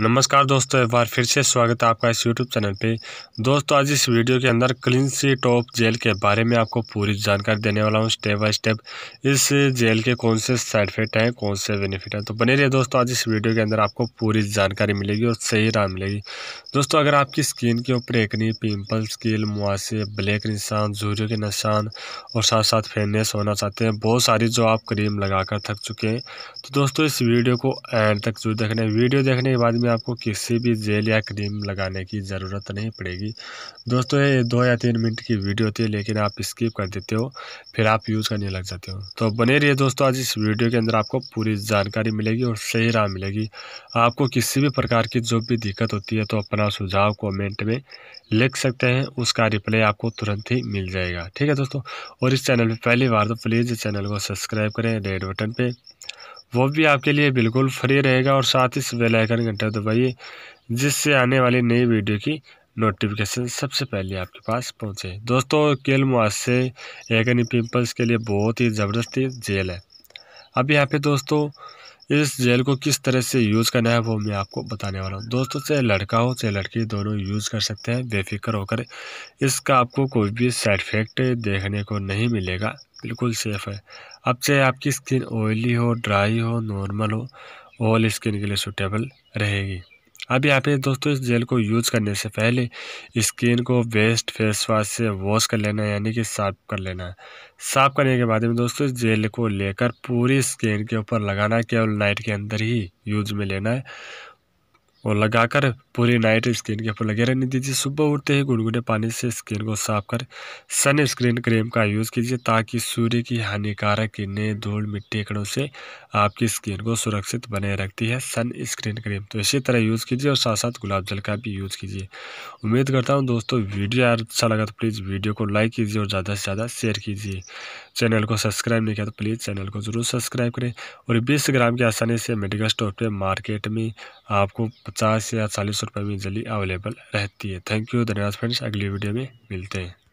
नमस्कार दोस्तों, एक बार फिर से स्वागत है आपका इस YouTube चैनल पे। दोस्तों, आज इस वीडियो के अंदर क्लिंसीटॉप जेल के बारे में आपको पूरी जानकारी देने वाला हूँ, स्टेप बाय स्टेप। इस जेल के कौन से साइड इफेक्ट हैं, कौन से बेनिफिट हैं, तो बने रहिए दोस्तों। आज इस वीडियो के अंदर आपको पूरी जानकारी मिलेगी और सही राय मिलेगी। दोस्तों, अगर आपकी स्किन के ऊपर एकनी, पिम्पल्स, कील, मुआसे, ब्लैक निशान, झुर्रियों के निशान और साथ साथ फेयरनेस होना चाहते हैं, बहुत सारी जो आप क्रीम लगाकर थक चुके हैं, तो दोस्तों इस वीडियो को एंड तक जरूर देखना। वीडियो देखने के बाद आपको किसी भी जेल या क्रीम लगाने की ज़रूरत नहीं पड़ेगी। दोस्तों, ये 2 या 3 मिनट की वीडियो होती है, लेकिन आप स्किप कर देते हो, फिर आप यूज़ करने लग जाते हो। तो बने रहिए दोस्तों, आज इस वीडियो के अंदर आपको पूरी जानकारी मिलेगी और सही राय मिलेगी। आपको किसी भी प्रकार की जो भी दिक्कत होती है तो अपना सुझाव कॉमेंट में लिख सकते हैं, उसका रिप्लाई आपको तुरंत ही मिल जाएगा। ठीक है दोस्तों, और इस चैनल पर पहली बार तो प्लीज़ इस चैनल को सब्सक्राइब करें, रेड बटन पर, वो भी आपके लिए बिल्कुल फ्री रहेगा। और साथ ही बेल आइकन घंटा दबाइए, जिससे आने वाली नई वीडियो की नोटिफिकेशन सबसे पहले आपके पास पहुंचे। दोस्तों, कील मुहासे, एक्ने, पिंपल्स के लिए बहुत ही ज़बरदस्त जेल है। अब यहाँ पे दोस्तों इस जेल को किस तरह से यूज़ करना है वो मैं आपको बताने वाला हूँ। दोस्तों, चाहे लड़का हो चाहे लड़की, दोनों यूज़ कर सकते हैं बेफिक्र होकर। इसका आपको कोई भी साइड इफेक्ट देखने को नहीं मिलेगा, बिल्कुल सेफ़ है। अब चाहे आपकी स्किन ऑयली हो, ड्राई हो, नॉर्मल हो, ऑल स्किन के लिए सूटेबल रहेगी। अब यहाँ पे दोस्तों इस जेल को यूज़ करने से पहले स्किन को बेस्ट फेस वॉश से वॉश कर लेना है, यानी कि साफ़ कर लेना है। साफ़ करने के बाद में दोस्तों इस जेल को लेकर पूरी स्किन के ऊपर लगाना है। केवल नाइट के अंदर ही यूज़ में लेना है और लगाकर पूरी नाइट स्किन के ऊपर लगे रहने दीजिए। सुबह उठते ही गुनगुने पानी से स्किन को साफ कर सनस्क्रीन क्रीम का यूज़ कीजिए, ताकि सूर्य की हानिकारक किरणें, धूल, मिट्टी, कणों से आपकी स्किन को सुरक्षित बनाए रखती है सनस्क्रीन क्रीम। तो इसी तरह यूज़ कीजिए और साथ साथ गुलाब जल का भी यूज़ कीजिए। उम्मीद करता हूँ दोस्तों वीडियो यार अच्छा लगा तो प्लीज़ वीडियो को लाइक कीजिए और ज़्यादा से ज़्यादा शेयर कीजिए। चैनल को सब्सक्राइब नहीं किया तो प्लीज़ चैनल को ज़रूर सब्सक्राइब करें। और 20 ग्राम की आसानी से मेडिकल स्टोर पर मार्केट में आपको 50 या 40 रुपये में जल्दी अवेलेबल रहती है। थैंक यू, धन्यवाद फ्रेंड्स। अगली वीडियो में मिलते हैं।